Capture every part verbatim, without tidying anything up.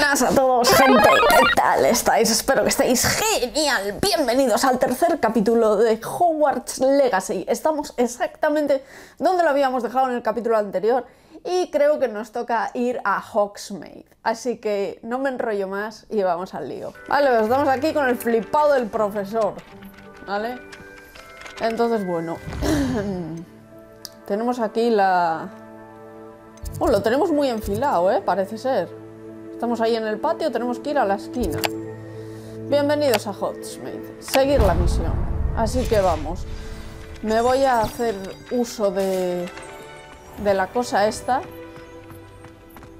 buenas a todos, gente, ¿qué tal estáis? Espero que estéis genial. Bienvenidos al tercer capítulo de Hogwarts Legacy. Estamos exactamente donde lo habíamos dejado en el capítulo anterior y creo que nos toca ir a Hogsmeade. Así que no me enrollo más y vamos al lío. Vale, estamos aquí con el flipado del profesor, ¿vale? Entonces, bueno, tenemos aquí la... Bueno, lo tenemos muy enfilado, ¿eh? Parece ser. Estamos ahí en el patio, tenemos que ir a la esquina. Bienvenidos a Hogsmeade. Seguir la misión. Así que vamos. Me voy a hacer uso de... de la cosa esta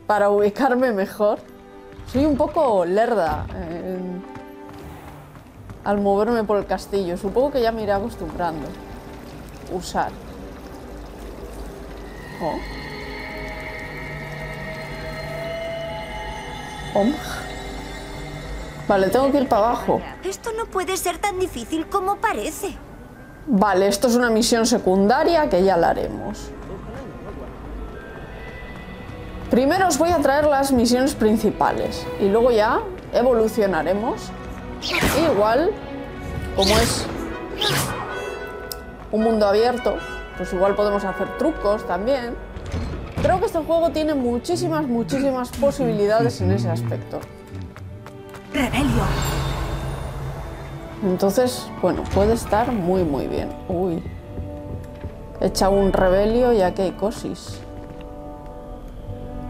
para ubicarme mejor. Soy un poco lerda en... al moverme por el castillo. Supongo que ya me iré acostumbrando. Usar. Oh. Oh. Vale, tengo que ir para abajo. Esto no puede ser tan difícil como parece. Vale, esto es una misión secundaria que ya la haremos. Primero os voy a traer las misiones principales y luego ya evolucionaremos. Igual, como es un mundo abierto, pues igual podemos hacer trucos también. Creo que este juego tiene muchísimas, muchísimas posibilidades en ese aspecto. Rebelio. Entonces, bueno, puede estar muy, muy bien. Uy. Echa un rebelio y aquí hay cosis.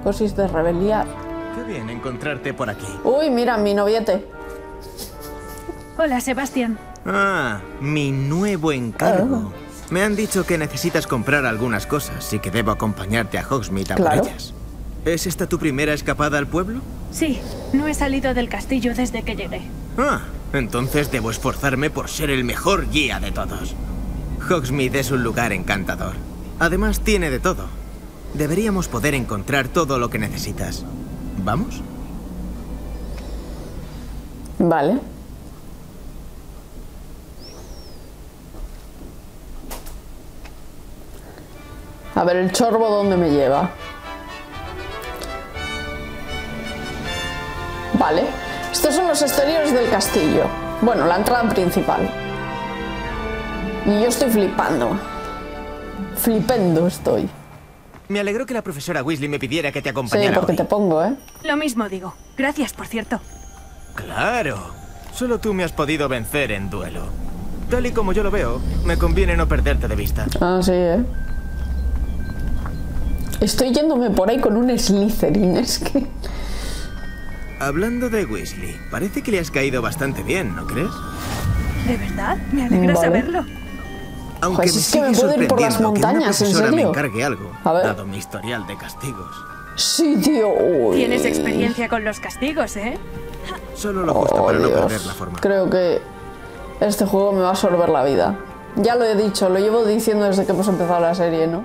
Cosis de rebeliar. Qué bien encontrarte por aquí. Uy, mira, mi noviete. Hola, Sebastián. Ah, mi nuevo encargo. Oh. Me han dicho que necesitas comprar algunas cosas y que debo acompañarte a Hogsmeade a claro. por ellas. ¿Es esta tu primera escapada al pueblo? Sí, no he salido del castillo desde que llegué. Ah, entonces debo esforzarme por ser el mejor guía de todos. Hogsmeade es un lugar encantador. Además tiene de todo. Deberíamos poder encontrar todo lo que necesitas. ¿Vamos? Vale. A ver, el chorbo, ¿dónde me lleva? Vale. Estos son los exteriores del castillo. Bueno, la entrada principal. Y yo estoy flipando. Flipendo estoy. Me alegro que la profesora Weasley me pidiera que te acompañara. Sí, porque hoy. Te pongo, ¿eh? Lo mismo digo. Gracias, por cierto. Claro. Solo tú me has podido vencer en duelo. Tal y como yo lo veo, me conviene no perderte de vista. Ah, sí, ¿eh? Estoy yéndome por ahí con un Slytherin, es que... Hablando de Weasley, parece que le has caído bastante bien, ¿no crees? ¿De verdad? Me alegra vale. saberlo. Aunque Joder, me es que me puedo ir por las montañas, ¿en serio? Me encargue algo, a ver. Dado mi historial de castigos. Sí, tío. Uy. Tienes experiencia con los castigos, ¿eh? Solo lo justo oh, para Dios. no perder la forma. Creo que este juego me va a absorber la vida. Ya lo he dicho, lo llevo diciendo desde que hemos empezado la serie, ¿no?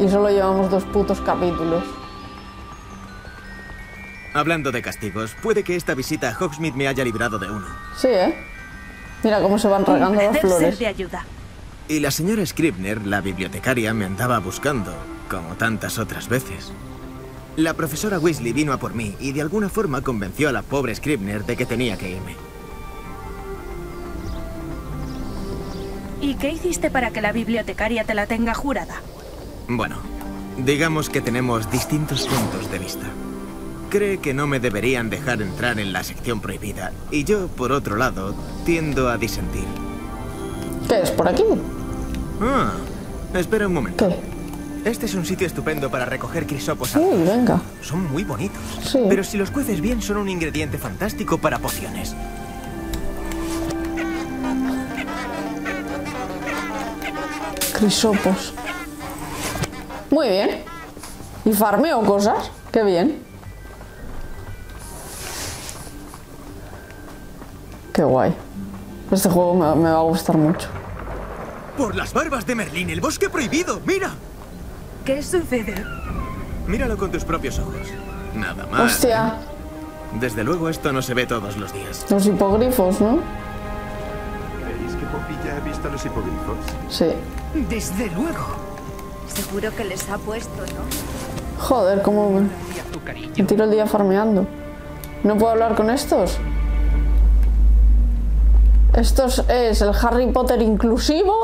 Y solo llevamos dos putos capítulos. Hablando de castigos, puede que esta visita a Hogsmeade me haya librado de uno. Sí, ¿eh? Mira cómo se van regando las flores. De ayuda. Y la señora Scribner, la bibliotecaria, me andaba buscando, como tantas otras veces. La profesora Weasley vino a por mí y de alguna forma convenció a la pobre Scribner de que tenía que irme. ¿Y qué hiciste para que la bibliotecaria te la tenga jurada? Bueno, digamos que tenemos distintos puntos de vista. Cree que no me deberían dejar entrar en la sección prohibida, y yo, por otro lado, tiendo a disentir. ¿Qué es por aquí? Ah, espera un momento. ¿Qué? Este es un sitio estupendo para recoger crisopos. Uy, venga. Son muy bonitos, sí. Pero si los cueces bien son un ingrediente fantástico para pociones. Crisopos. Muy bien. Y farmeo cosas. Qué bien. Qué guay. Este juego me, me va a gustar mucho. Por las barbas de Merlín, el bosque prohibido. Mira. ¿Qué sucede? Míralo con tus propios ojos. Nada más. Hostia. Desde luego esto no se ve todos los días. Los hipogrifos, ¿no? ¿Creéis que Popilla ha visto los hipogrifos? Sí. Desde luego. Seguro que les ha puesto, ¿no? Joder, cómo me tiro el día farmeando. ¿No puedo hablar con estos? Estos es el Harry Potter inclusivo.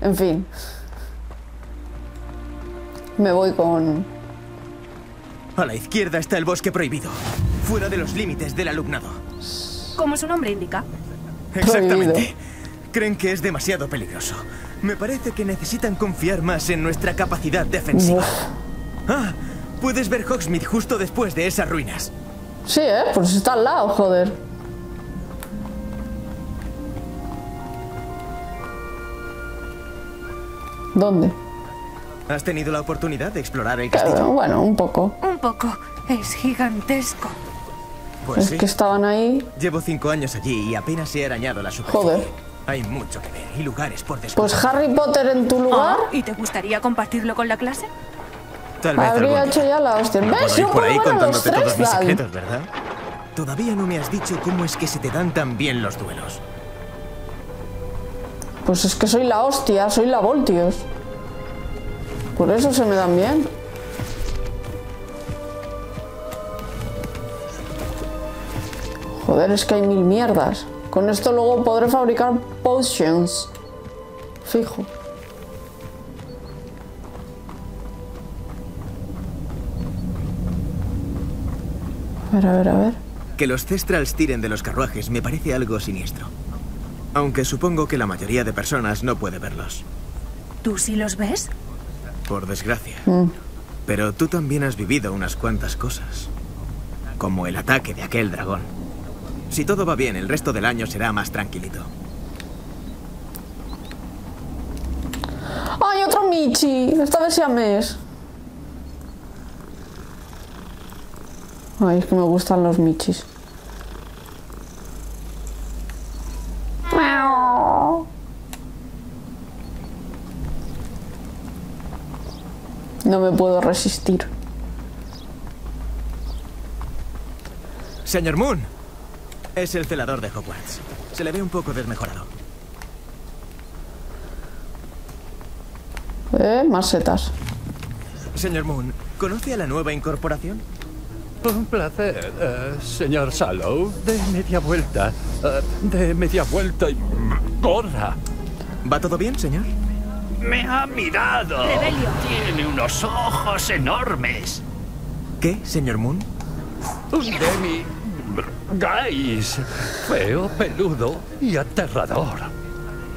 En fin. Me voy con... A la izquierda está el bosque prohibido. Fuera de los límites del alumnado. Como su nombre indica. Exactamente. Prohibido. Creen que es demasiado peligroso. Me parece que necesitan confiar más en nuestra capacidad defensiva. Uf. Ah, puedes ver Hogsmeade justo después de esas ruinas. Sí, eh, pues está al lado, joder. ¿Dónde? ¿Has tenido la oportunidad de explorar el castillo? Claro, bueno, un poco. Un poco. Es gigantesco. Pues es sí. que estaban ahí. Llevo cinco años allí y apenas he arañado la superficie. Joder. Hay mucho que ver y lugares por descubrir. Pues Harry Potter en tu lugar. Ah, ¿y te gustaría compartirlo con la clase? Tal vez habría hecho ya la hostia. No ¿Ves? Yo por ahí contándote todos mis secretos, ¿verdad? Todavía no me has dicho cómo es que se te dan tan bien los duelos. Pues es que soy la hostia, soy LaVoltios. Por eso se me dan bien. Joder, es que hay mil mierdas. Con esto luego podré fabricar potions. Fijo. A ver, a ver, a ver. Que los Cestrals tiren de los carruajes me parece algo siniestro. Aunque supongo que la mayoría de personas no puede verlos. ¿Tú sí los ves? Por desgracia. Mm. Pero tú también has vivido unas cuantas cosas. Como el ataque de aquel dragón. Si todo va bien, el resto del año será más tranquilito. ¡Ay, otro Michi! Esta vez siamés. Ay, es que me gustan los Michis. No me puedo resistir. Señor Moon. Es el celador de Hogwarts. Se le ve un poco desmejorado. Eh, más setas. Señor Moon, ¿conoce a la nueva incorporación? Un placer, uh, señor Sallow. De media vuelta. Uh, de media vuelta y... gorra. ¿Va todo bien, señor? ¡Me ha mirado! Rebelio. Tiene unos ojos enormes. ¿Qué, señor Moon? Un demi... guys. Feo, peludo y aterrador.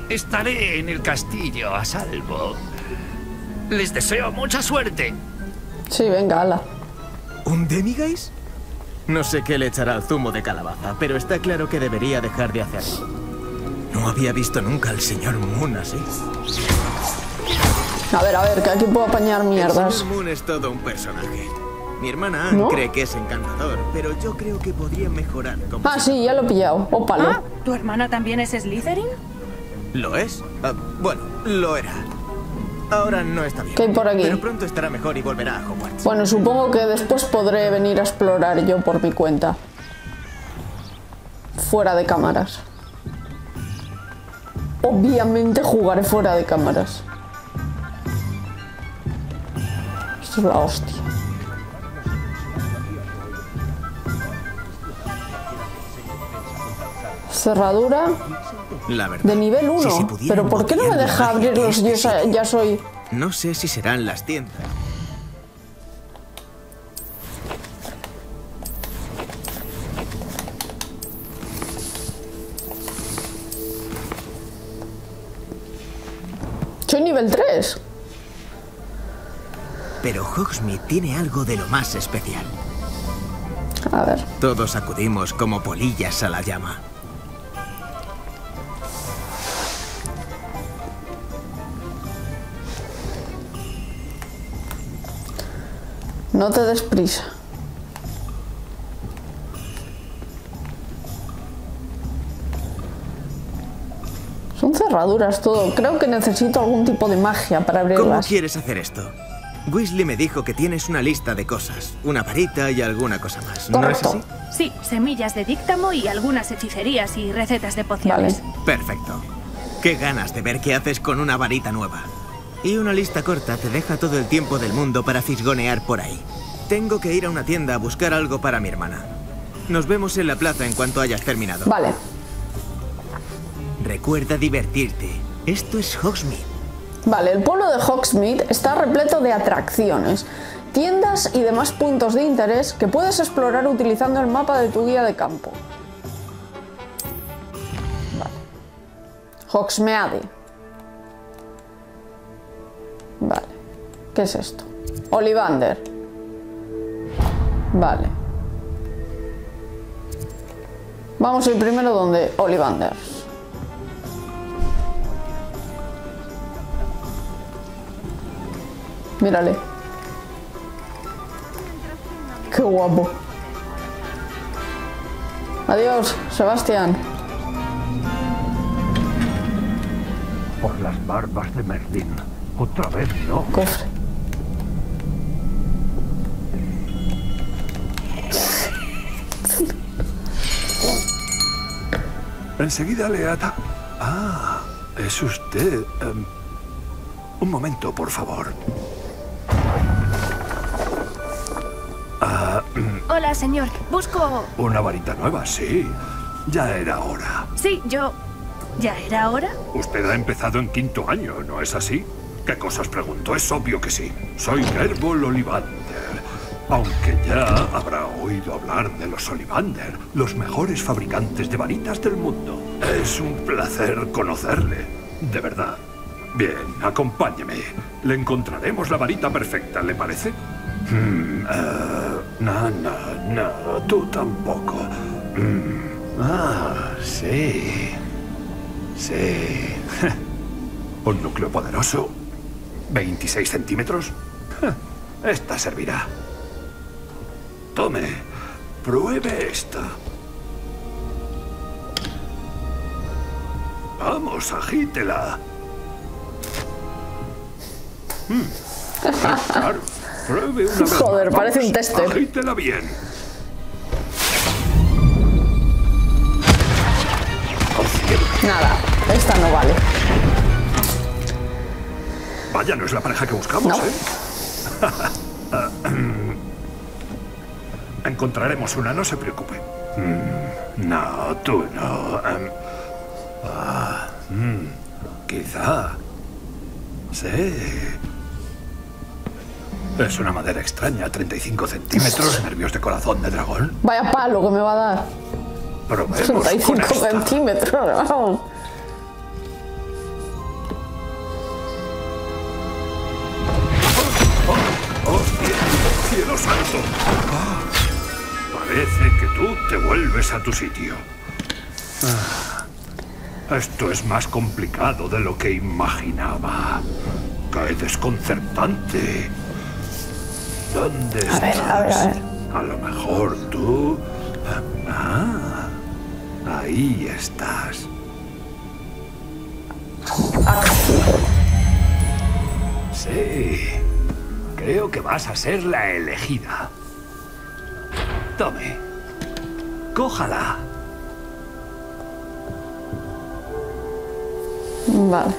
Estaré en el castillo a salvo. Les deseo mucha suerte. Sí, venga, ala. ¿Un demi, guys? No sé qué le echará al zumo de calabaza, pero está claro que debería dejar de hacerlo. No había visto nunca al señor Moon así. A ver, a ver, que aquí puedo apañar mierdas. El señor Moon es todo un personaje. Mi hermana Anne ¿No? cree que es encantador, pero yo creo que podría mejorar como... Ah, sí, ya lo he pillado. Ópalo. ¿Ah? ¿Tu hermana también es Slytherin? ¿Lo es? Ah, bueno, lo era. Ahora no está bien. ¿Qué hay por aquí? Pero pronto estará mejor y volverá a Hogwarts. Bueno, supongo que después podré venir a explorar yo por mi cuenta. Fuera de cámaras. Obviamente jugaré fuera de cámaras. Esto es la hostia. Cerradura la verdad, de nivel uno. Si pero ¿por qué no me deja abrirlos? Este ya, ya soy... No sé si serán las tiendas. Soy nivel tres. Pero Hogsmeade tiene algo de lo más especial. A ver. Todos acudimos como polillas a la llama. No te des prisa. Son cerraduras todo. Creo que necesito algún tipo de magia para abrirlas. ¿Cómo quieres hacer esto? Weasley me dijo que tienes una lista de cosas. Una varita y alguna cosa más. ¿No es así? Sí, semillas de díctamo y algunas hechicerías y recetas de pociones. Vale. Perfecto. Qué ganas de ver qué haces con una varita nueva. Y una lista corta te deja todo el tiempo del mundo para fisgonear por ahí. Tengo que ir a una tienda a buscar algo para mi hermana. Nos vemos en la plaza en cuanto hayas terminado. Vale. Recuerda divertirte. Esto es Hogsmeade. Vale, el pueblo de Hogsmeade está repleto de atracciones, tiendas y demás puntos de interés que puedes explorar utilizando el mapa de tu guía de campo. Vale. Hogsmeade. Vale. ¿Qué es esto? Olivander. Vale. Vamos el primero donde Olivander. Mírale. Qué guapo. Adiós, Sebastián. Por las barbas de Merlín. Otra vez no. Cofre. Enseguida le ata. Ah, es usted. Um, un momento, por favor. Uh, Hola, señor. Busco... Una varita nueva, sí. Ya era hora. Sí, yo... ¿Ya era hora? Usted ha empezado en quinto año, ¿no es así? ¿Qué cosas pregunto? Es obvio que sí. Soy Herbol Olivander. Aunque ya habrá oído hablar de los Olivander, los mejores fabricantes de varitas del mundo. Es un placer conocerle, de verdad. Bien, acompáñeme. Le encontraremos la varita perfecta, ¿le parece? Mm, uh, no, no, no, tú tampoco. Mm, ah, sí. Sí. Un núcleo poderoso. veintiséis centímetros. Esta servirá. Tome, pruebe esta. Vamos, agítela. Mm. Claro, pruebe una vez. Joder, vamos, parece un tester. Agítela bien. Nada, esta no vale. Vaya, no es la pareja que buscamos, no. ¿eh? Encontraremos una, no se preocupe. Mm, no, tú no. Um, ah, mm, quizá. Sí. Es una madera extraña, treinta y cinco centímetros, nervios de corazón de dragón. Vaya palo que me va a dar. Probemos treinta y cinco centímetros, vamos. Oh, oh, oh, ¡cielo santo! Oh. Parece que tú te vuelves a tu sitio. Ah, esto es más complicado de lo que imaginaba. ¡Qué desconcertante! ¿Dónde a estás? Ver, a ver, a ver. A lo mejor tú... Ah, ahí estás. Sí, creo que vas a ser la elegida. Tome, cójala. Vale.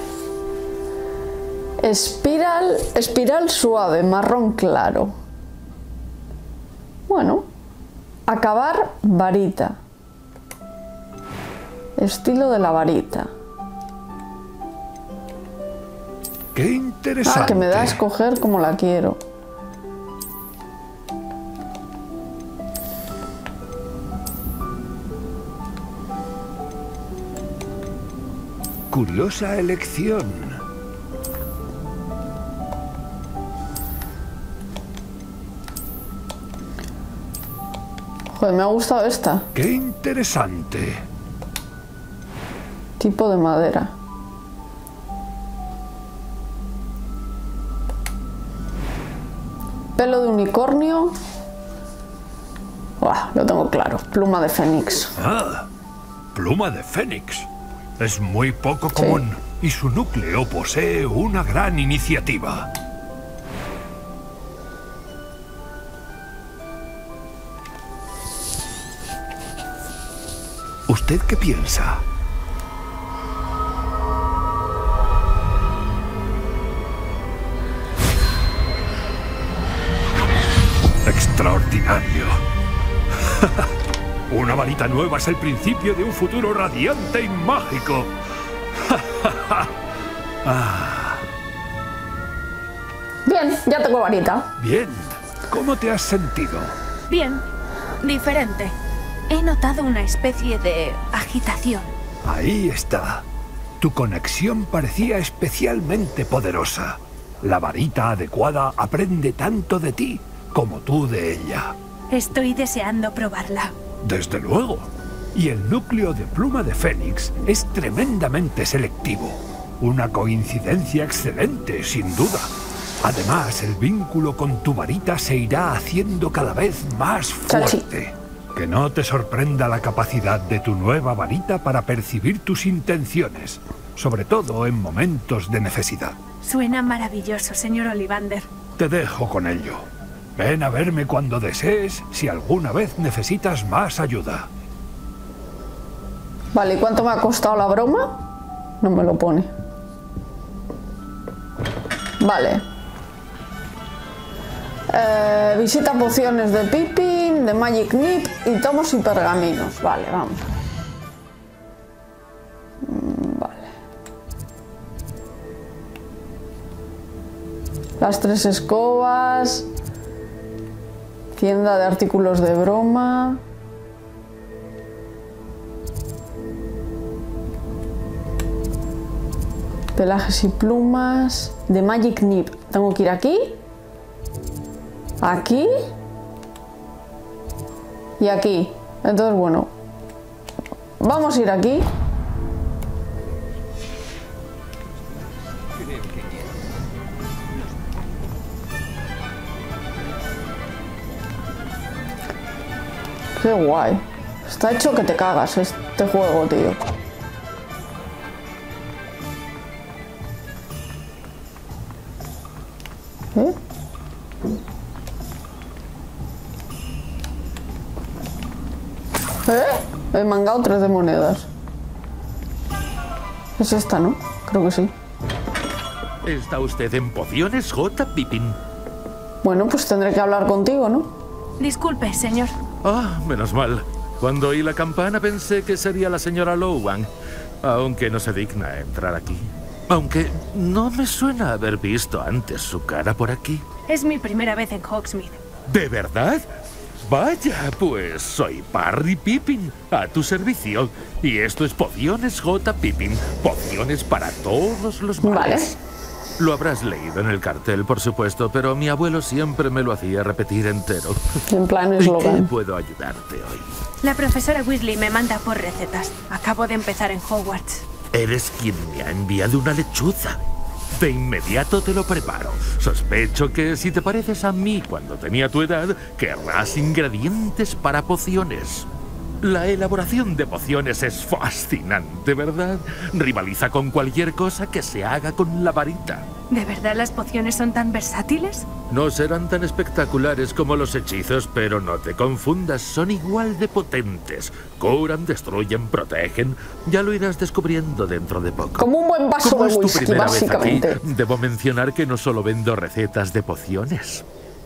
Espiral, espiral suave, marrón claro. Bueno, acabar varita. Estilo de la varita. Qué interesante. Ah, que me da a escoger como la quiero. Curiosa elección. Joder, me ha gustado esta. Qué interesante. Tipo de madera. Pelo de unicornio. Buah, lo tengo claro. Pluma de fénix. Ah, pluma de fénix. Es muy poco común, sí. Y su núcleo posee una gran iniciativa. ¿Usted qué piensa? extraordinario. Una varita nueva es el principio de un futuro radiante y mágico. Ah. Bien, ya tengo varita. Bien. ¿Cómo te has sentido? Bien. Diferente. He notado una especie de agitación. Ahí está. Tu conexión parecía especialmente poderosa. La varita adecuada aprende tanto de ti como tú de ella. Estoy deseando probarla. Desde luego. Y el núcleo de pluma de Fénix es tremendamente selectivo. Una coincidencia excelente, sin duda. Además, el vínculo con tu varita se irá haciendo cada vez más fuerte. Que no te sorprenda la capacidad de tu nueva varita para percibir tus intenciones, sobre todo en momentos de necesidad. Suena maravilloso, señor Olivander. Te dejo con ello. Ven a verme cuando desees, si alguna vez necesitas más ayuda. Vale, ¿y cuánto me ha costado la broma? No me lo pone. Vale. Eh, visita pociones de Pippin, de Magic Neep y tomos y pergaminos. Vale, vamos. Vale. Las tres escobas. Tienda de artículos de broma. Pelajes y plumas. De Magic Neep. Tengo que ir aquí. Aquí. Y aquí. Entonces, bueno. Vamos a ir aquí. Qué guay. Está hecho que te cagas este juego, tío. ¿Eh? ¿Eh? He mangado tres de monedas. Es esta, ¿no? Creo que sí. ¿Está usted en pociones, J. Pippin? Bueno, pues tendré que hablar contigo, ¿no? Disculpe, señor. Ah, menos mal. Cuando oí la campana pensé que sería la señora Lowan, aunque no se digna entrar aquí. Aunque no me suena haber visto antes su cara por aquí. Es mi primera vez en Hogsmeade. ¿De verdad? Vaya, pues soy Barry Pippin, a tu servicio. Y esto es Pociones J. Pippin, pociones para todos los males. Vale. Lo habrás leído en el cartel, por supuesto, pero mi abuelo siempre me lo hacía repetir entero. En plan eslogan. ¿Y qué puedo ayudarte hoy? La profesora Weasley me manda por recetas. Acabo de empezar en Hogwarts. Eres quien me ha enviado una lechuza. De inmediato te lo preparo. Sospecho que si te pareces a mí cuando tenía tu edad, querrás ingredientes para pociones. La elaboración de pociones es fascinante, ¿verdad? Rivaliza con cualquier cosa que se haga con la varita. ¿De verdad las pociones son tan versátiles? No serán tan espectaculares como los hechizos, pero no te confundas, son igual de potentes. Curan, destruyen, protegen. Ya lo irás descubriendo dentro de poco. Como un buen vaso de whisky, básicamente. Debo mencionar que no solo vendo recetas de pociones.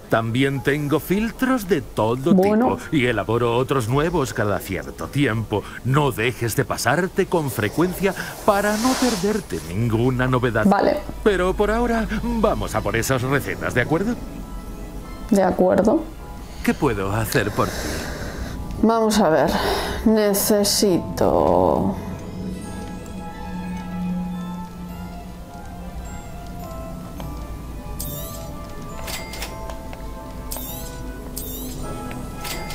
También tengo filtros de todo bueno. tipo y elaboro otros nuevos cada cierto tiempo. No dejes de pasarte con frecuencia para no perderte ninguna novedad. Vale. Pero por ahora vamos a por esas recetas, ¿de acuerdo? De acuerdo. ¿Qué puedo hacer por ti? Vamos a ver. Necesito...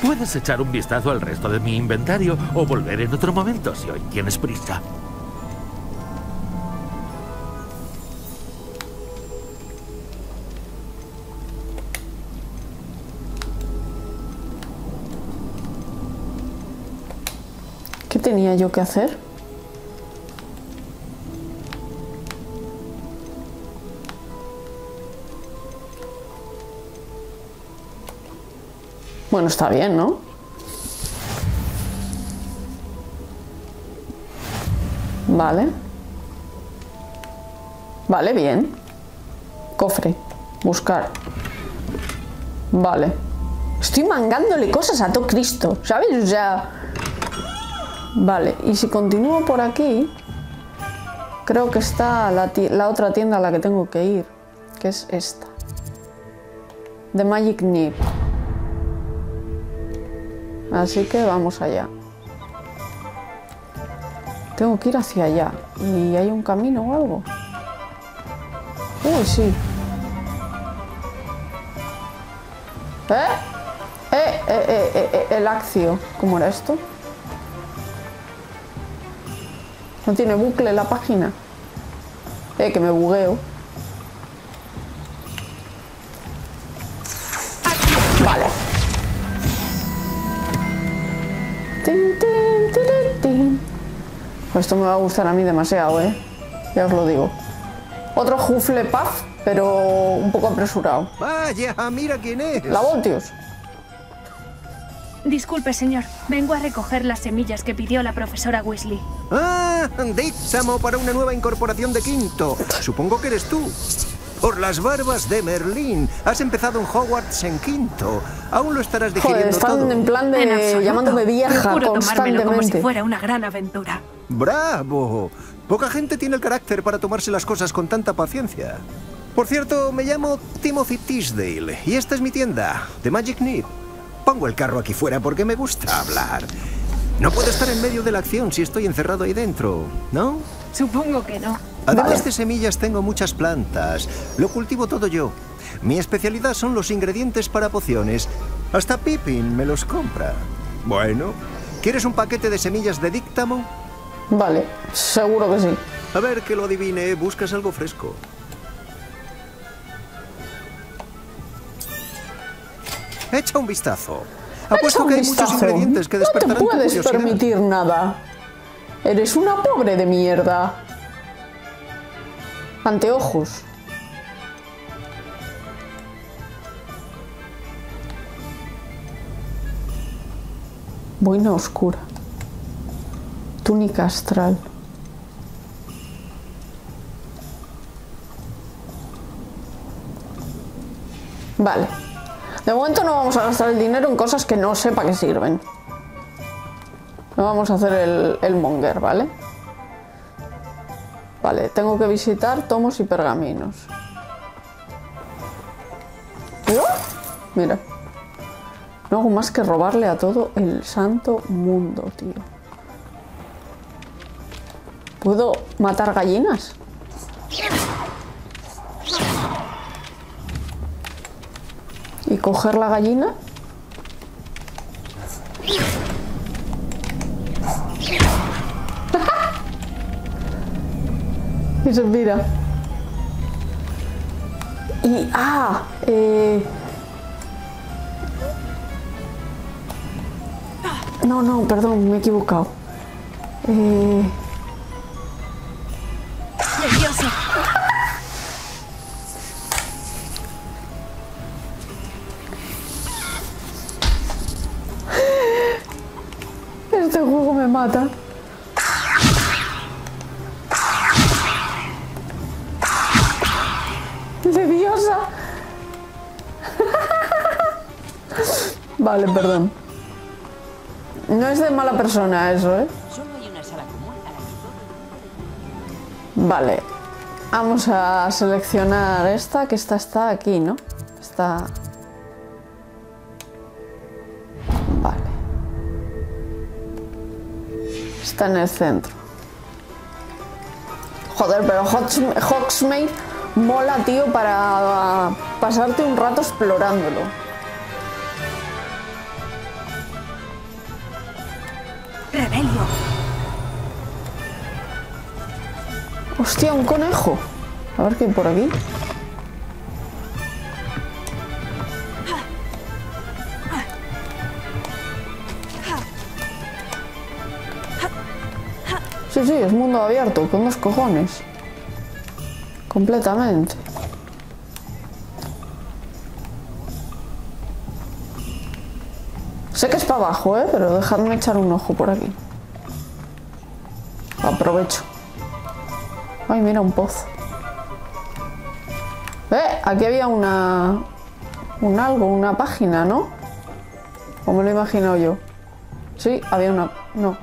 Puedes echar un vistazo al resto de mi inventario o volver en otro momento si hoy tienes prisa. ¿Qué tenía yo que hacer? Bueno, está bien, ¿no? Vale. Vale, bien. Cofre. Buscar. Vale. Estoy mangándole cosas a todo Cristo, ¿sabes? O sea... Vale, y si continúo por aquí... Creo que está la, la otra tienda a la que tengo que ir, que es esta. The Magic Neep. Así que vamos allá. Tengo que ir hacia allá. ¿Y hay un camino o algo? Uy, sí. ¿Eh? Eh, eh, eh, eh, eh, el accio. ¿Cómo era esto? No tiene bucle la página. Eh, que me bugueo. Vale. Pues esto me va a gustar a mí demasiado, eh. Ya os lo digo. Otro Hufflepuff, pero un poco apresurado. Vaya, mira quién es. LaVoltios. Disculpe, señor. Vengo a recoger las semillas que pidió la profesora Weasley. Ah, dísamo para una nueva incorporación de quinto. Supongo que eres tú. Por las barbas de Merlín. Has empezado en Hogwarts en quinto. Aún lo estarás digiriendo. Joder, están todo. En plan de en absoluto, llamándome vieja constantemente. Como si fuera una gran aventura. ¡Bravo! Poca gente tiene el carácter para tomarse las cosas con tanta paciencia. Por cierto, me llamo Timothy Tisdale y esta es mi tienda, The Magic Neep. Pongo el carro aquí fuera porque me gusta hablar. No puedo estar en medio de la acción si estoy encerrado ahí dentro, ¿no? Supongo que no. Además de semillas tengo muchas plantas. Lo cultivo todo yo. Mi especialidad son los ingredientes para pociones. Hasta Pippin me los compra. Bueno, ¿quieres un paquete de semillas de díctamo? Vale, seguro que sí. A ver que lo adivine, buscas algo fresco. Echa un vistazo. Apuesto que hay muchos ingredientes que despertarán tu curiosidad. No te puedes permitir nada. Eres una pobre de mierda. Anteojos. Boina oscura. Túnica astral. Vale. De momento no vamos a gastar el dinero en cosas que no sepa que sirven. No vamos a hacer el, el monger, ¿vale? Vale, tengo que visitar tomos y pergaminos. Mira. No hago más que robarle a todo el santo mundo, tío. ¿Puedo matar gallinas? ¿Y coger la gallina? Y se mira. Y... ¡Ah! Eh... No, no, perdón, me he equivocado. Eh... Este juego me mata. ¡Leviosa! Vale, perdón. No es de mala persona eso, ¿eh? Vale. Vamos a seleccionar esta, que esta está aquí, ¿no? Está... Vale. Está en el centro. Joder, pero Hogsmeade mola, tío, para pasarte un rato explorándolo. Rebelio. Hostia, un conejo. A ver qué hay por aquí. Sí, sí, es mundo abierto, con dos cojones. Completamente. Sé que es para abajo, ¿eh? Pero dejadme echar un ojo por aquí. Aprovecho. Ay, mira, un pozo. Eh, aquí había una... Un algo, una página, ¿no? Como lo he imaginado yo. Sí, había una... No.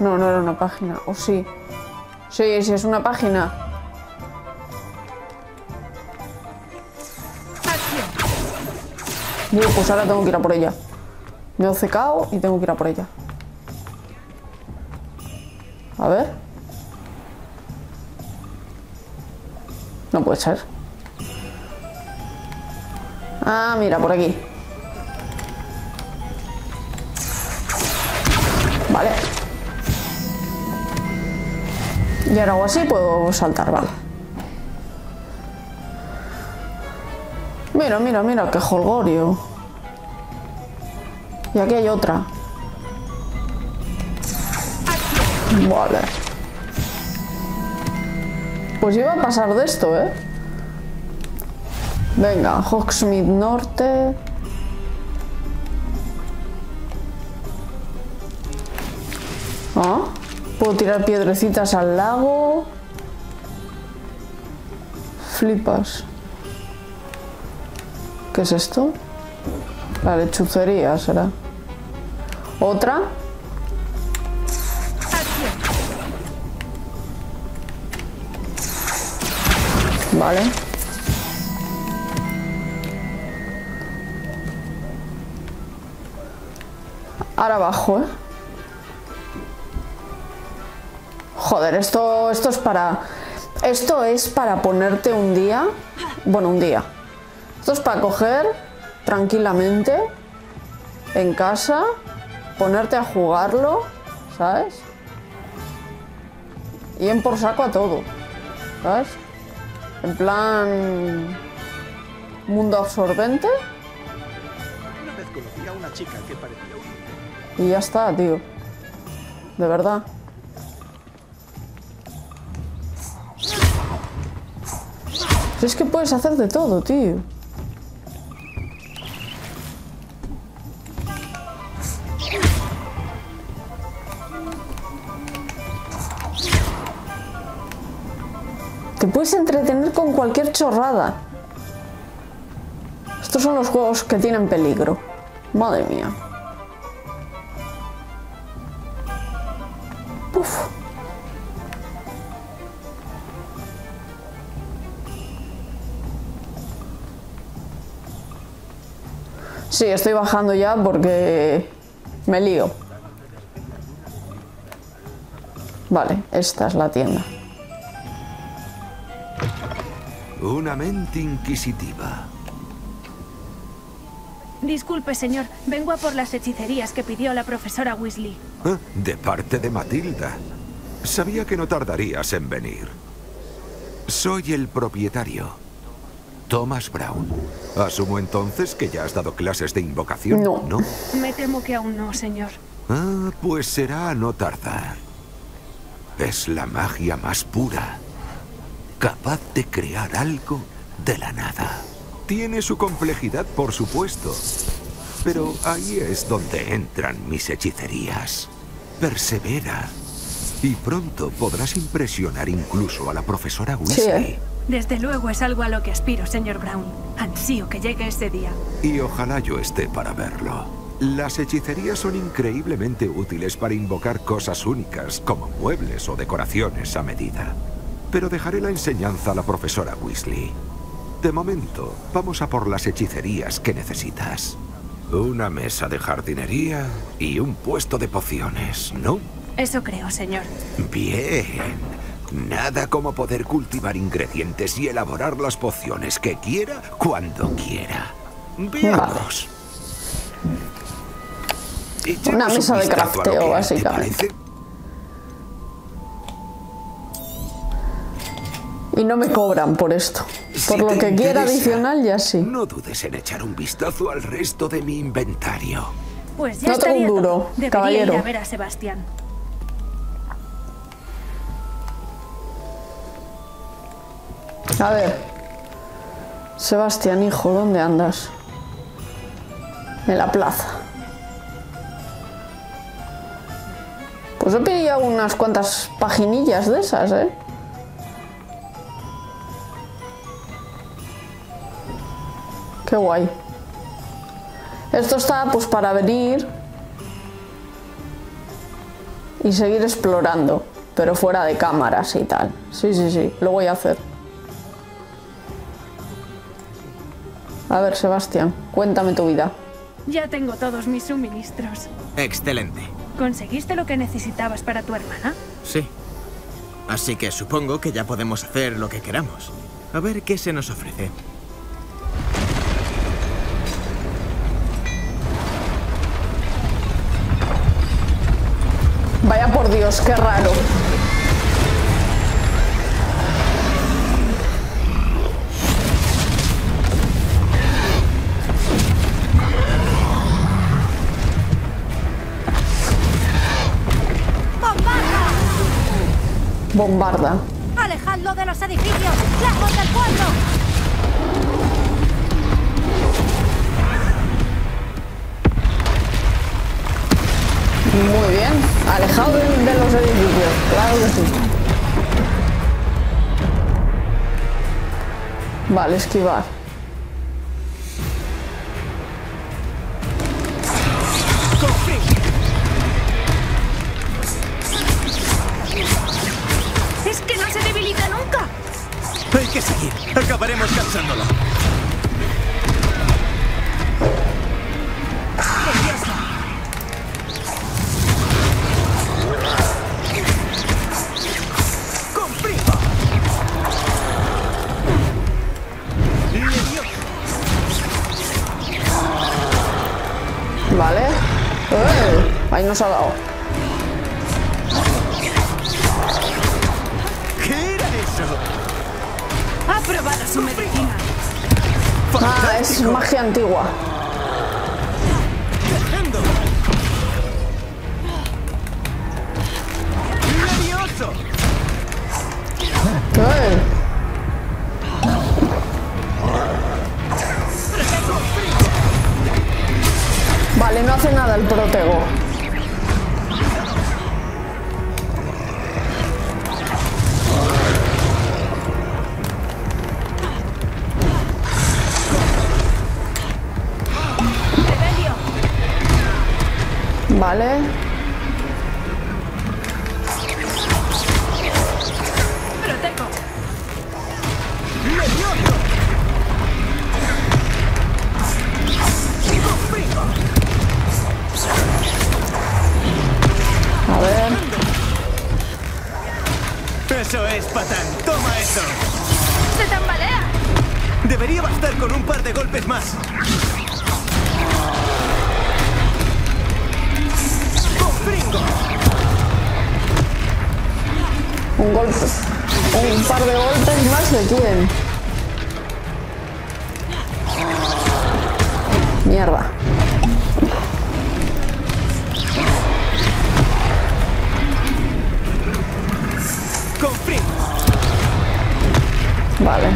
No, no era una página. ¿O sí? Sí, sí, es una página. Bueno, pues ahora tengo que ir a por ella. Me he obcecado y tengo que ir a por ella. A ver. No puede ser. Ah, mira, por aquí. Vale. Y ahora hago así, puedo saltar, vale. Mira, mira, mira, qué jolgorio. Y aquí hay otra. Vale. Pues iba a pasar de esto, ¿eh? Venga, Hogsmeade Norte. ¿Ah? Puedo tirar piedrecitas al lago. Flipas. ¿Qué es esto? Vale, chucería será. Otra. Vale. Ahora abajo, ¿eh? Joder, esto, esto es para... Esto es para ponerte un día... Bueno, un día. Esto es para coger tranquilamente en casa, ponerte a jugarlo, ¿sabes? Y en por saco a todo, ¿sabes? En plan... mundo absorbente. Una vez conocí a una chica que parecía un... Y ya está, tío. De verdad. Si es que puedes hacer de todo, tío. Te puedes entretener con cualquier chorrada. Estos son los juegos que tienen peligro. Madre mía. Sí, estoy bajando ya porque me lío. Vale, esta es la tienda. Una mente inquisitiva. Disculpe, señor. Vengo a por las hechicerías que pidió la profesora Weasley. Ah, de parte de Matilda. Sabía que no tardarías en venir. Soy el propietario. Thomas Brown. Asumo entonces que ya has dado clases de invocación, ¿no? ¿No? Me temo que aún no, señor. Ah, pues será a no tardar. Es la magia más pura, capaz de crear algo de la nada. Tiene su complejidad, por supuesto, pero ahí es donde entran mis hechicerías. Persevera y pronto podrás impresionar incluso a la profesora Weasley. Sí. Desde luego es algo a lo que aspiro, señor Brown. Ansío que llegue ese día. Y ojalá yo esté para verlo. Las hechicerías son increíblemente útiles para invocar cosas únicas, como muebles o decoraciones a medida. Pero dejaré la enseñanza a la profesora Weasley. De momento, vamos a por las hechicerías que necesitas. Una mesa de jardinería y un puesto de pociones, ¿no? Eso creo, señor. Bien. Nada como poder cultivar ingredientes y elaborar las pociones que quiera, cuando quiera. Veamos. Vale. Una mesa de crafteo, básicamente. Y no me cobran por esto. Por lo que quiera adicional, ya sí. No dudes en echar un vistazo al resto de mi inventario. Pues ya está. No tengo un duro, caballero. Debería ir a ver a Sebastián. A ver, Sebastián, hijo, ¿dónde andas? En la plaza. Pues yo pedía unas cuantas paginillas de esas, ¿eh? Qué guay. Esto está pues para venir y seguir explorando, pero fuera de cámaras y tal. Sí, sí, sí, lo voy a hacer. A ver, Sebastián, cuéntame tu vida. Ya tengo todos mis suministros. Excelente. ¿Conseguiste lo que necesitabas para tu hermana? Sí. Así que supongo que ya podemos hacer lo que queramos. A ver qué se nos ofrece. Vaya por Dios, qué raro. Bombarda. Alejadlo de los edificios, lejos del pueblo. Muy bien, alejado de, de los edificios, claro que sí. Vale, esquivar. Hay que seguir. Acabaremos cansándola. Vale. Eh, ahí nos ha dado. Ah, es magia antigua. Hey. Vale, no hace nada el protego. Vale. Proteco. A ver. Eso es, patán. Toma eso. Se tambalea. Debería bastar con un par de golpes más. Un golpe, un par de golpes más de quién. Mierda. Vale.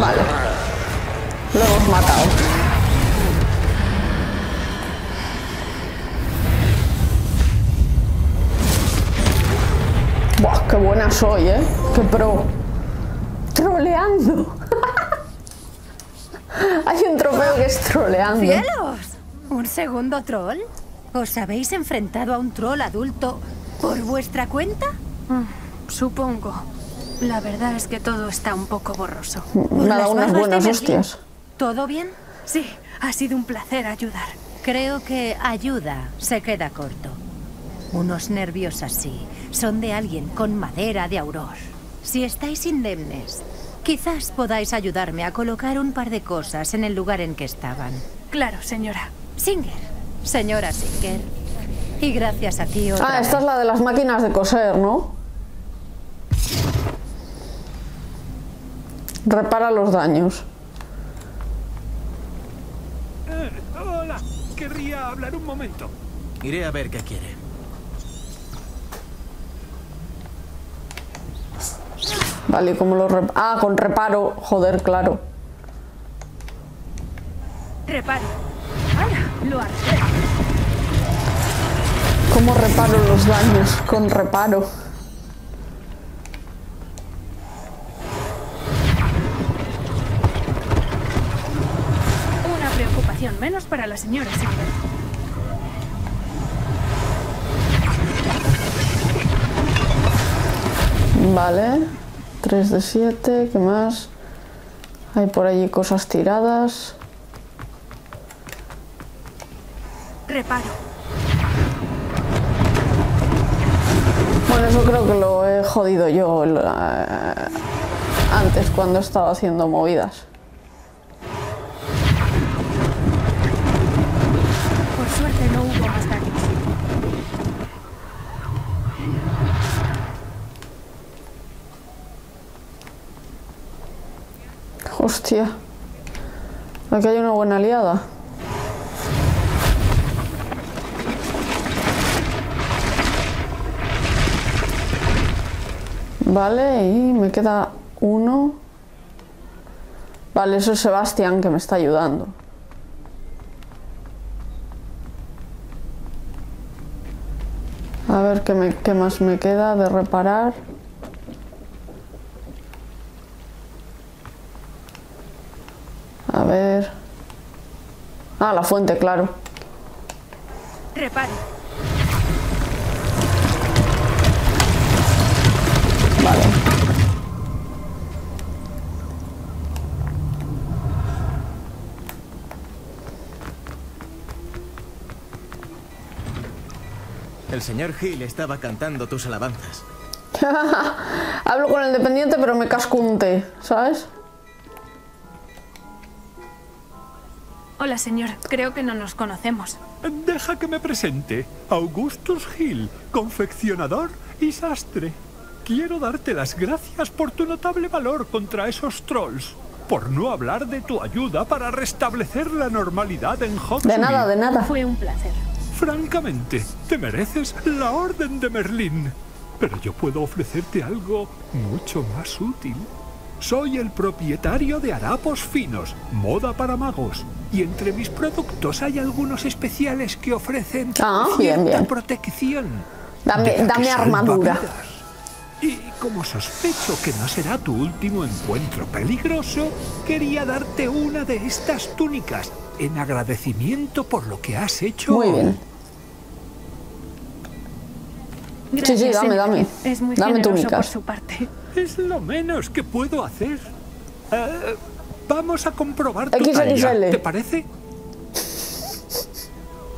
Vale. Lo hemos matado. Buah, qué buena soy, ¿eh? Qué pro. Troleando. Hay un trofeo que es troleando. ¡Cielos! ¿Un segundo troll? ¿Os habéis enfrentado a un troll adulto por vuestra cuenta? Mm, supongo. La verdad es que todo está un poco borroso. Me ha dado unas buenas hostias. ¿Todo bien? Sí, ha sido un placer ayudar. Creo que ayuda se queda corto. Unos nervios así son de alguien con madera de auror. Si estáis indemnes, quizás podáis ayudarme a colocar un par de cosas en el lugar en que estaban. Claro, señora. Singer. Señora Singer. Y gracias a ti otra Ah, esta vez. Es la de las máquinas de coser, ¿no? Repara los daños. Eh, hola. Querría hablar un momento. Iré a ver qué quiere. Vale, ¿cómo lo reparo? Ah, con reparo. Joder, claro. Reparo. Ahora lo haré. ¿Cómo reparo los daños? Con reparo. menos para la señora Silver. Vale, tres de siete, ¿qué más? Hay por allí cosas tiradas. Reparo. Bueno, eso creo que lo he jodido yo eh, antes cuando estaba haciendo movidas. Por suerte no hubo más daños. Hostia, aquí hay una buena aliada. Vale, y me queda uno. Vale, eso es Sebastián que me está ayudando. A ver qué, me, qué más me queda de reparar. A ver... Ah, la fuente, claro. Reparo. Vale. El señor Hill estaba cantando tus alabanzas. Hablo con el dependiente, pero me casco un té, ¿sabes? Hola, señor. Creo que no nos conocemos. Deja que me presente. Augustus Hill, confeccionador y sastre. Quiero darte las gracias por tu notable valor contra esos trolls. Por no hablar de tu ayuda para restablecer la normalidad en Hogsmeade. De nada, de nada. Fue un placer. Francamente, te mereces la Orden de Merlín. Pero yo puedo ofrecerte algo mucho más útil. Soy el propietario de Harapos Finos, moda para magos. Y entre mis productos hay algunos especiales que ofrecen ah, bien, bien. protección. Dame, dame armadura. Y como sospecho que no será tu último encuentro peligroso, quería darte una de estas túnicas en agradecimiento por lo que has hecho. Muy bien. Gracias, sí, sí, dame, dame. Es muy dame túnicas. Por su parte. Es lo menos que puedo hacer. Uh, Vamos a comprobar tu talla, ¿te parece?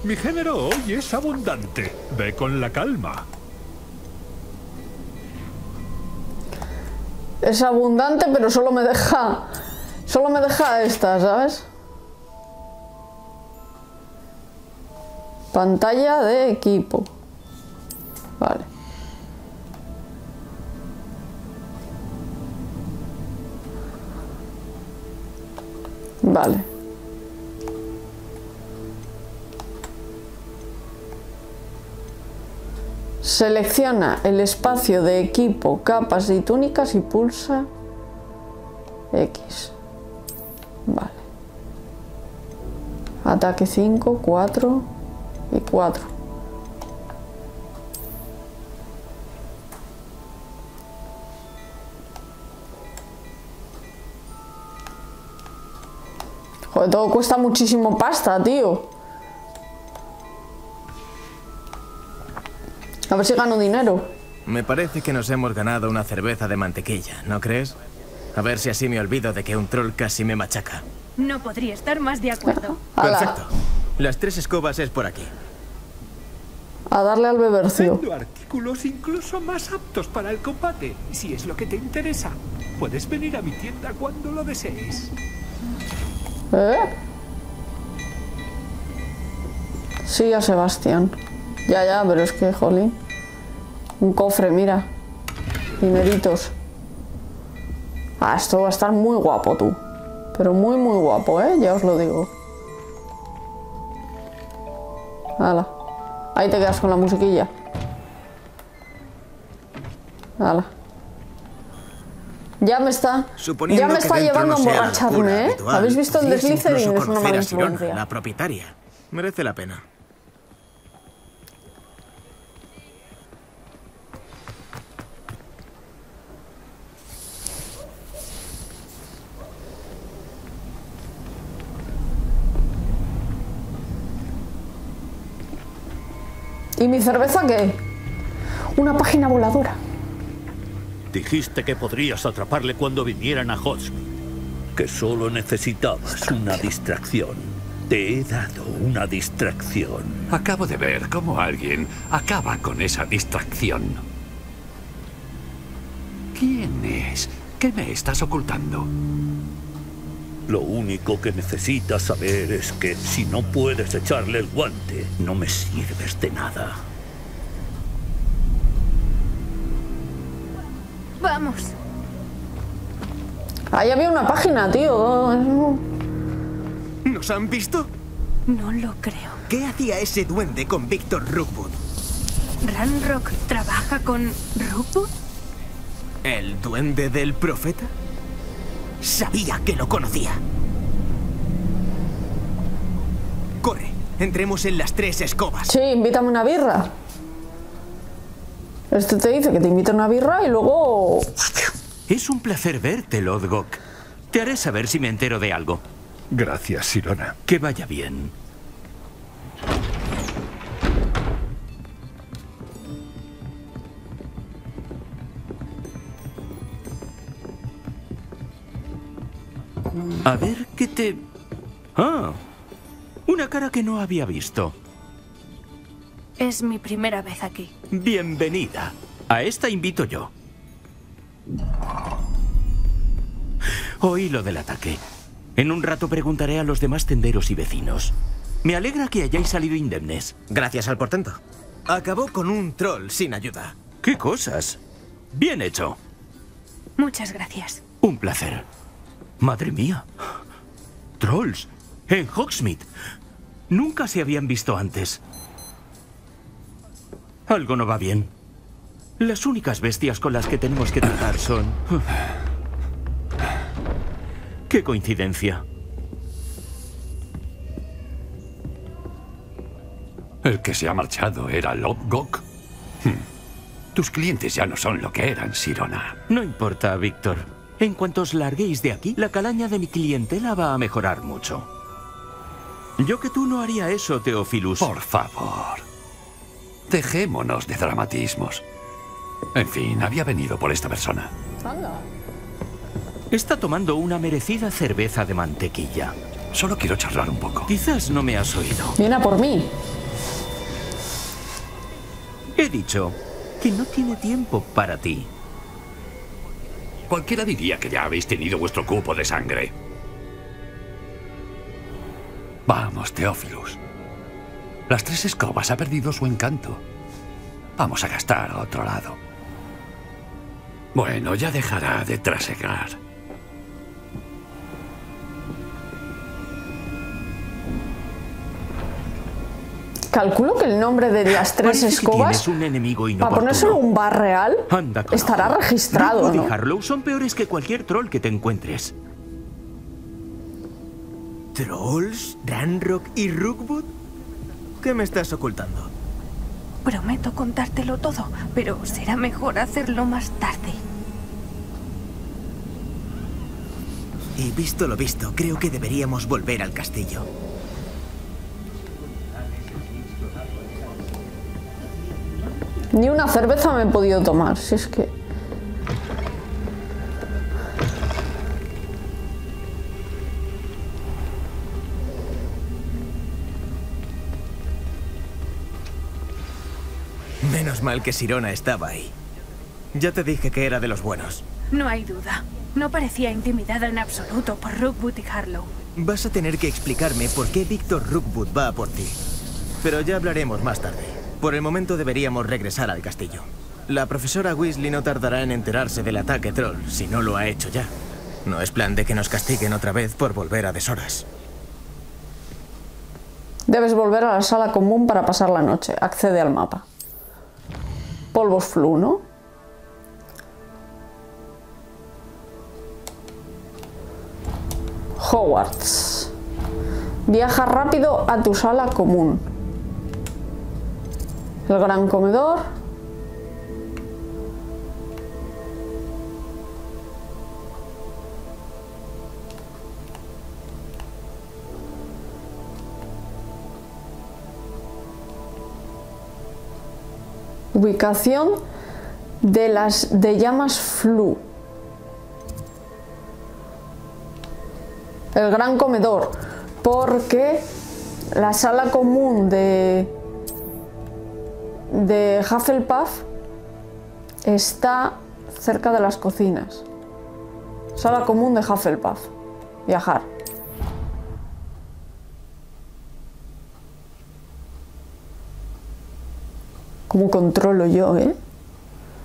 Mi género hoy es abundante. Ve con la calma. Es abundante, pero solo me deja... Solo me deja esta, ¿sabes? Pantalla de equipo. Vale. Vale. Selecciona el espacio de equipo, capas y túnicas y pulsa X. Vale. Ataque cinco, cuatro y cuatro. Joder, todo cuesta muchísimo pasta, tío. A ver si gano dinero. Me parece que nos hemos ganado una cerveza de mantequilla, ¿no crees? A ver si así me olvido de que un troll casi me machaca. No podría estar más de acuerdo. Perfecto. Las tres escobas es por aquí. A darle al bebercio. Vendo artículos incluso más aptos para el combate, si es lo que te interesa. Puedes venir a mi tienda cuando lo desees. ¿Eh? Sí, a Sebastián. Ya, ya, pero es que, jolín. Un cofre, mira. Dineritos. Ah, esto va a estar muy guapo, tú. Pero muy, muy guapo, ¿eh? Ya os lo digo. Hala. Ahí te quedas con la musiquilla. Hala. Ya me está, ya me está llevando a emborracharme, ¿eh? ¿Habéis visto el de Slytherin? Es una mala influencia. La propietaria merece la pena. ¿Y mi cerveza qué? Una página voladora. Dijiste que podrías atraparle cuando vinieran a Hogsmeade. Que solo necesitabas una distracción. Te he dado una distracción. Acabo de ver cómo alguien acaba con esa distracción. ¿Quién es? ¿Qué me estás ocultando? Lo único que necesitas saber es que si no puedes echarle el guante, no me sirves de nada. Vamos. Ahí había una página, tío. ¿Nos han visto? No lo creo. ¿Qué hacía ese duende con Víctor Rookwood? ¿Ranrok trabaja con Rookwood? ¿El duende del profeta? Sabía que lo conocía. Corre, entremos en las tres escobas. Sí, invítame una birra. Este te dice que te invita a una birra y luego... Es un placer verte, Lodgok. Te haré saber si me entero de algo. Gracias, Sirona. Que vaya bien. A ver qué te... Ah, una cara que no había visto. Es mi primera vez aquí. Bienvenida. A esta invito yo. Oí lo del ataque. En un rato preguntaré a los demás tenderos y vecinos. Me alegra que hayáis salido indemnes. Gracias al portento. Acabó con un troll sin ayuda. ¡Qué cosas! Bien hecho. Muchas gracias. Un placer. Madre mía. Trolls en Hogsmeade. Nunca se habían visto antes. Algo no va bien. Las únicas bestias con las que tenemos que tratar son... ¡Qué coincidencia! El que se ha marchado era Lodgok. Tus clientes ya no son lo que eran, Sirona. No importa, Víctor. En cuanto os larguéis de aquí, la calaña de mi clientela va a mejorar mucho. Yo que tú no haría eso, Theophilus. Por favor. Dejémonos de dramatismos. En fin, había venido por esta persona. Está tomando una merecida cerveza de mantequilla. Solo quiero charlar un poco. Quizás no me has oído. Viene a por mí. He dicho que no tiene tiempo para ti. Cualquiera diría que ya habéis tenido vuestro cupo de sangre. Vamos, Theophilus. Las tres escobas ha perdido su encanto. Vamos a gastar a otro lado. Bueno, ya dejará de trasegar. Calculo que el nombre de las tres escobas, si un enemigo para ponérselo un bar real, anda, estará ojo. Registrado. Luego, ¿no? De Harlow son peores que cualquier troll que te encuentres. ¿Trolls? ¿Ranrok y Rookwood? ¿Qué me estás ocultando? Prometo contártelo todo, pero será mejor hacerlo más tarde. Y visto lo visto, creo que deberíamos volver al castillo. Ni una cerveza me he podido tomar, si es que... Menos mal que Sirona estaba ahí. Ya te dije que era de los buenos. No hay duda. No parecía intimidada en absoluto por Rookwood y Harlow. Vas a tener que explicarme por qué Víctor Rookwood va a por ti. Pero ya hablaremos más tarde. Por el momento deberíamos regresar al castillo. La profesora Weasley no tardará en enterarse del ataque troll, si no lo ha hecho ya. No es plan de que nos castiguen otra vez por volver a deshoras. Debes volver a la sala común para pasar la noche. Accede al mapa. Polvos flu, ¿no? Hogwarts. Viaja rápido a tu sala común. El gran comedor. Ubicación de las de llamas flu. El gran comedor, porque la sala común de de Hufflepuff está cerca de las cocinas. Sala común de Hufflepuff. Viajar. ¿Cómo controlo yo, eh?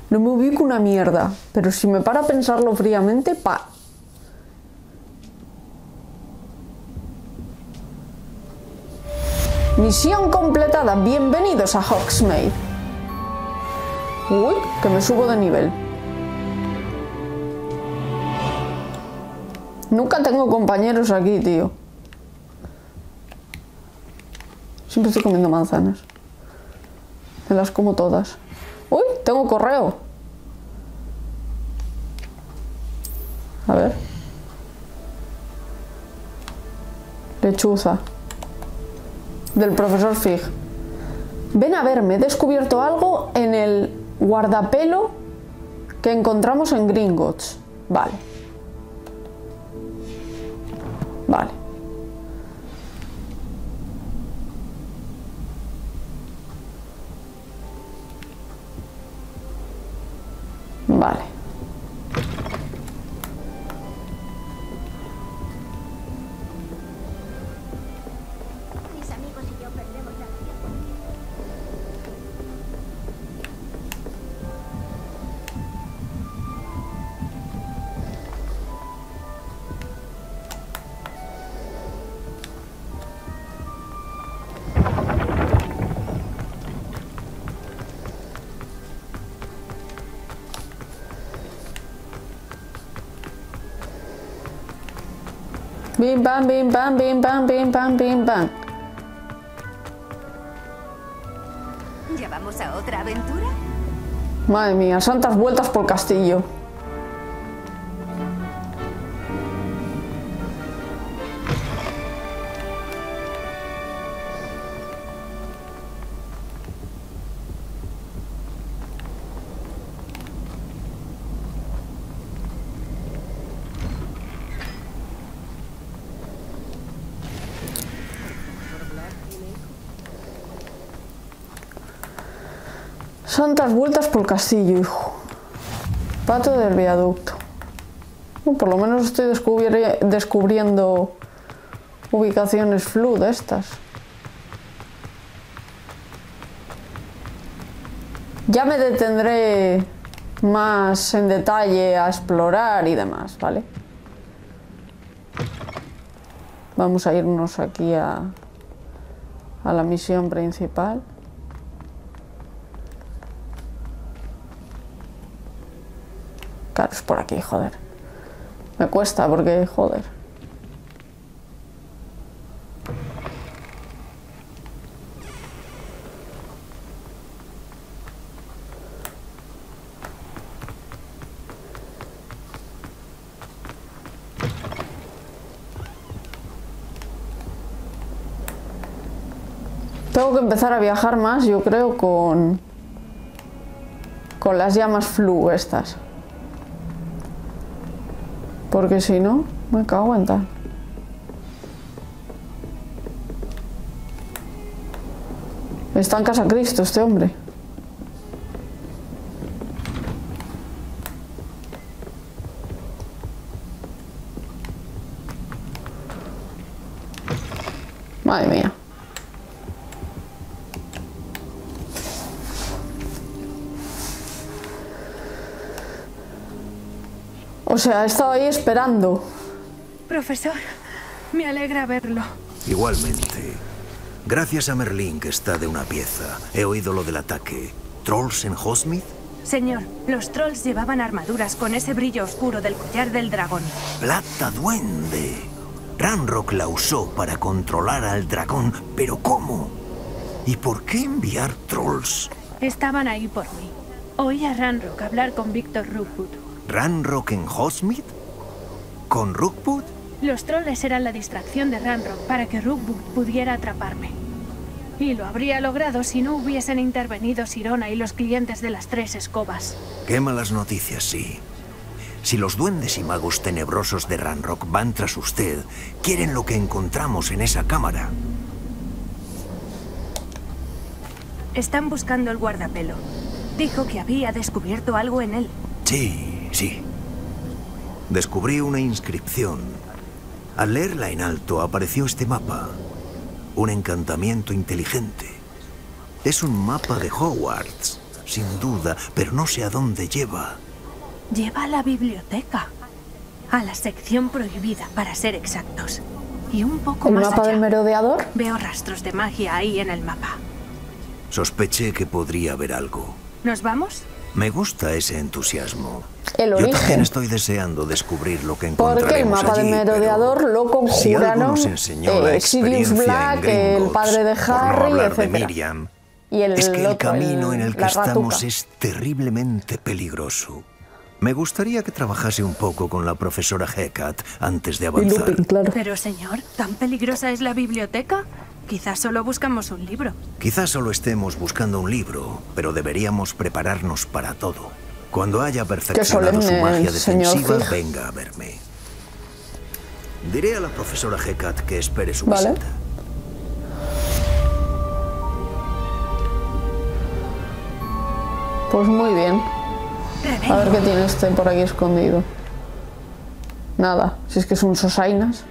No me ubico una mierda, pero si me paro a pensarlo fríamente, pa. Misión completada. Bienvenidos a Hogsmeade. Uy, que me subo de nivel. Nunca tengo compañeros aquí, tío. Siempre estoy comiendo manzanas. Me las como todas. ¡Uy! Tengo correo. A ver. Lechuza. Del profesor Fig. Ven a verme. He descubierto algo en el guardapelo que encontramos en Gringotts. Vale. Vale. Vale. Mis amigos y yo perdemos la Bim bam, bim bam, bim bam, bim bam, bim bam. ¿Ya vamos a otra aventura? Madre mía, santas vueltas por castillo. Santas vueltas por el castillo, hijo. Pato del viaducto. Bueno, por lo menos estoy descubri- descubriendo ubicaciones flu de estas. Ya me detendré más en detalle a explorar y demás, ¿vale? Vamos a irnos aquí a, a la misión principal. Claro, es por aquí, joder. Me cuesta porque, joder. Tengo que empezar a viajar más, yo creo, con... con las llamas flu estas. Porque si no, me cago en tal. Está en casa Cristo este hombre. Madre mía. O sea, he estado ahí esperando. Profesor, me alegra verlo. Igualmente. Gracias a Merlín, que está de una pieza. He oído lo del ataque. ¿Trolls en Hogsmeade? Señor, los trolls llevaban armaduras con ese brillo oscuro del collar del dragón. ¡Plata duende! Ranrok la usó para controlar al dragón, pero ¿cómo? ¿Y por qué enviar trolls? Estaban ahí por mí. Oí a Ranrok hablar con Víctor Rookwood. ¿Ranrok en Hogsmeade? ¿Con Rookwood? Los troles eran la distracción de Ranrok para que Rookwood pudiera atraparme. Y lo habría logrado si no hubiesen intervenido Sirona y los clientes de las tres escobas. Qué malas noticias, sí. Si los duendes y magos tenebrosos de Ranrok van tras usted, quieren lo que encontramos en esa cámara. Están buscando el guardapelo. Dijo que había descubierto algo en él. Sí, sí. Descubrí una inscripción. Al leerla en alto apareció este mapa. Un encantamiento inteligente. Es un mapa de Hogwarts, sin duda, pero no sé a dónde lleva. Lleva a la biblioteca. A la sección prohibida, para ser exactos. Y un poco más allá. ¿El mapa del merodeador? Veo rastros de magia ahí en el mapa. Sospeché que podría haber algo. ¿Nos vamos? Me gusta ese entusiasmo. El origen. Yo también estoy deseando descubrir lo que encontraremos. Porque el mapa allí, del merodeador lo conjuraron si eh, Sirius Black, Gringotts, el padre de Harry, no etcétera. De Miriam, y el, es que el, el otro, camino el, en el que estamos es terriblemente peligroso. Me gustaría que trabajase un poco con la profesora Hecate antes de avanzar. Lupin, claro. Pero señor, ¿tan peligrosa es la biblioteca? Quizás solo buscamos un libro. Quizás solo estemos buscando un libro, pero deberíamos prepararnos para todo. Cuando haya perfeccionado su magia defensiva, venga a verme. Diré a la profesora Hecate que espere su vale. visita. Pues muy bien. A ver qué tiene este por aquí escondido. Nada, si es que son sosainas.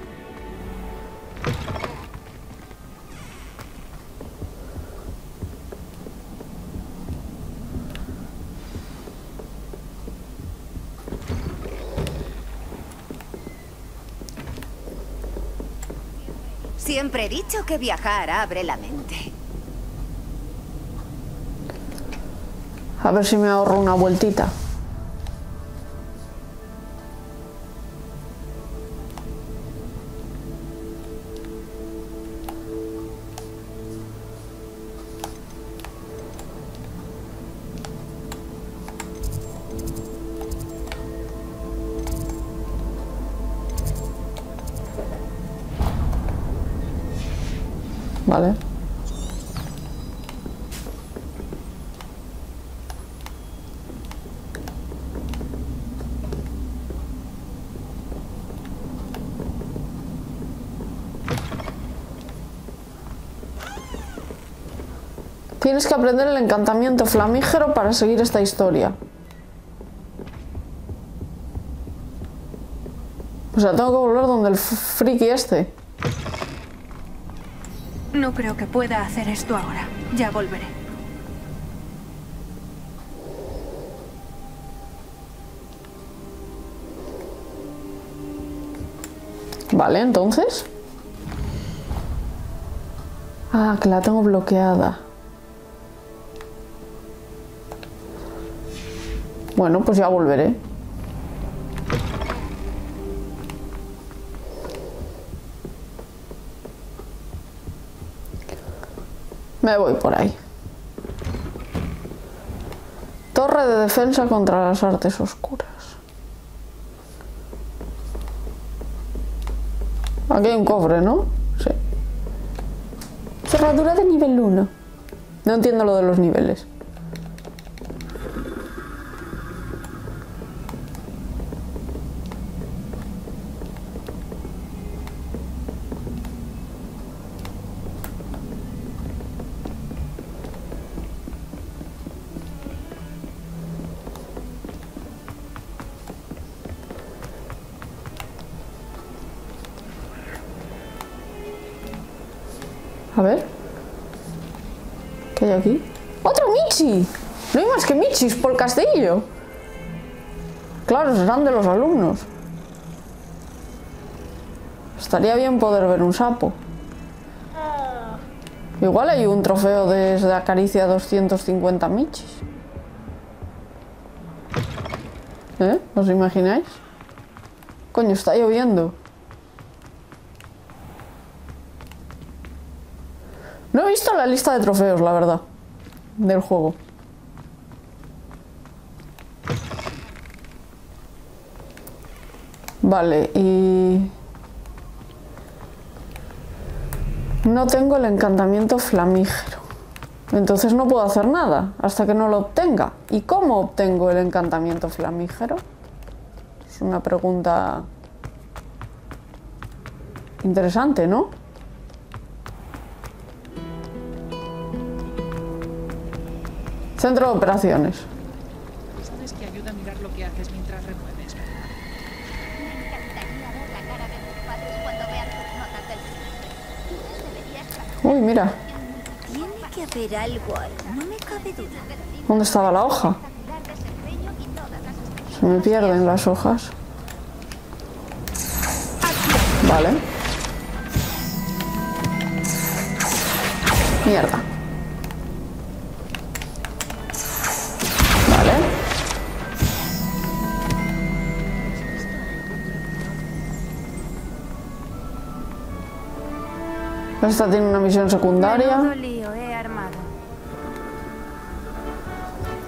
Siempre he dicho que viajar abre la mente. A ver si me ahorro una vueltita. Vale. Tienes que aprender el encantamiento flamígero para seguir esta historia. O sea, tengo que volver donde el friki este. No creo que pueda hacer esto ahora. Ya volveré. Vale, entonces. Ah, que la tengo bloqueada. Bueno, pues ya volveré. Me voy por ahí. Torre de defensa contra las artes oscuras. Aquí hay un cofre, ¿no? Sí. Cerradura de nivel uno. No entiendo lo de los niveles. A ver. ¿Qué hay aquí? ¡Otro Michi! No hay más que Michis por el castillo. Claro, serán de los alumnos. Estaría bien poder ver un sapo. Igual hay un trofeo desde Acaricia doscientos cincuenta Michis. ¿Eh? ¿Os imagináis? Coño, está lloviendo. No he visto la lista de trofeos, la verdad, del juego. Vale, y... No tengo el encantamiento flamígero. Entonces no puedo hacer nada hasta que no lo obtenga. ¿Y cómo obtengo el encantamiento flamígero? Es una pregunta interesante, ¿no? Centro de operaciones. ¿Sabes que ayuda a mirar lo que haces mientras remueves? Me encantaría ver la cara de tus padres cuando vean tus notas del libro. Uy, mira. Tiene que haber algo ahí, no me cabe duda. ¿Dónde estaba la hoja? Se me pierden las hojas. Vale. Mierda. Esta tiene una misión secundaria.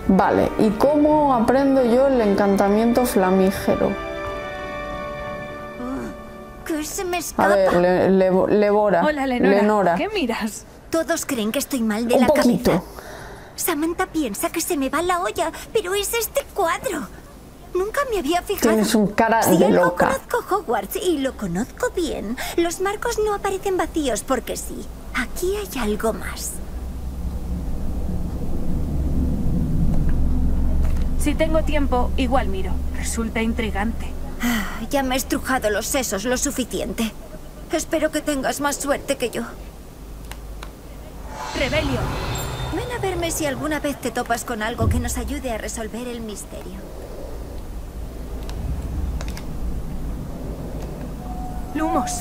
Vale, ¿y cómo aprendo yo el encantamiento flamígero? A ver, le, le, Lebora. Hola, Lenora. Lenora. ¿Qué miras? Todos creen que estoy mal de Un la poquito. cabeza. Samantha piensa que se me va la olla, pero es este cuadro. Nunca me había fijado. Tienes un cara de loca. Si algo conozco Hogwarts y lo conozco bien, los marcos no aparecen vacíos porque sí. Aquí hay algo más. Si tengo tiempo, igual miro. Resulta intrigante. Ah, ya me he estrujado los sesos lo suficiente. Espero que tengas más suerte que yo. Rebelio. Ven a verme si alguna vez te topas con algo que nos ayude a resolver el misterio. Lumos.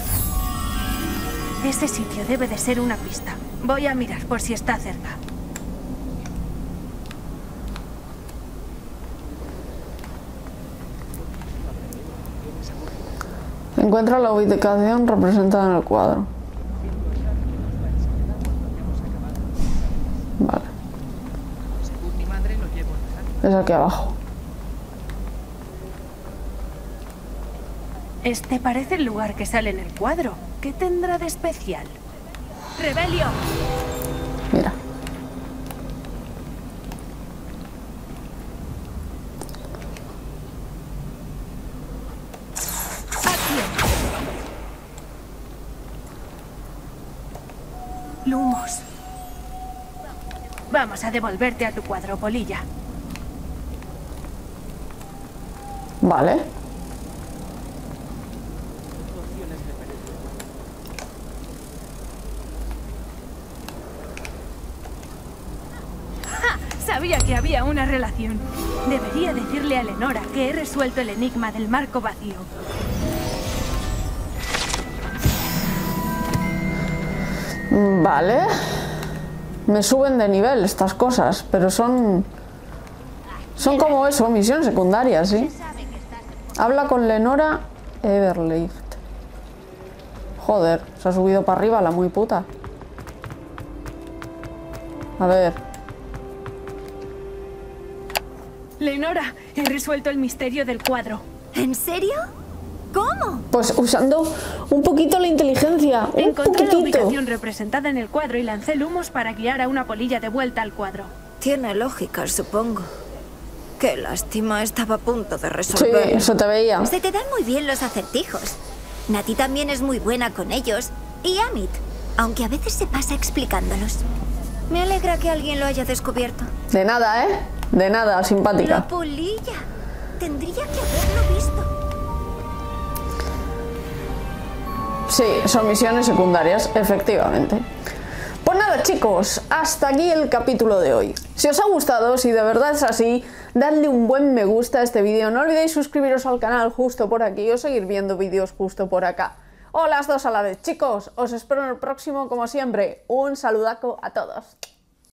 Este sitio debe de ser una pista. Voy a mirar por si está cerca. Encuentra la ubicación representada en el cuadro. Vale. Es aquí abajo. Este parece el lugar que sale en el cuadro. ¿Qué tendrá de especial? ¡Rebelio! Mira. Aquí. Lumos. Vamos a devolverte a tu cuadro, polilla. Vale. Sabía que había una relación. Debería decirle a Lenora que he resuelto el enigma del marco vacío. Vale. Me suben de nivel estas cosas, pero son... Son como eso, misión secundaria, ¿sí? Habla con Lenora Everleaf. Joder, se ha subido para arriba la muy puta. A ver... Lenora, he resuelto el misterio del cuadro. ¿En serio? ¿Cómo? Pues usando un poquito la inteligencia. Un Encontré poquitito. la ubicación representada en el cuadro y lancé lumos para guiar a una polilla de vuelta al cuadro. Tiene lógica, supongo. Qué lástima, estaba a punto de resolver. Sí, eso te veía. Se te dan muy bien los acertijos. Nati también es muy buena con ellos. Y Amit, aunque a veces se pasa explicándolos. Me alegra que alguien lo haya descubierto. De nada, ¿eh? De nada, simpática. La polilla. Tendría que haberlo visto. Sí, son misiones secundarias, efectivamente. Pues nada, chicos, hasta aquí el capítulo de hoy. Si os ha gustado, si de verdad es así, dadle un buen me gusta a este vídeo. No olvidéis suscribiros al canal justo por aquí o seguir viendo vídeos justo por acá. O las dos a la vez. Chicos, os espero en el próximo, como siempre. Un saludaco a todos.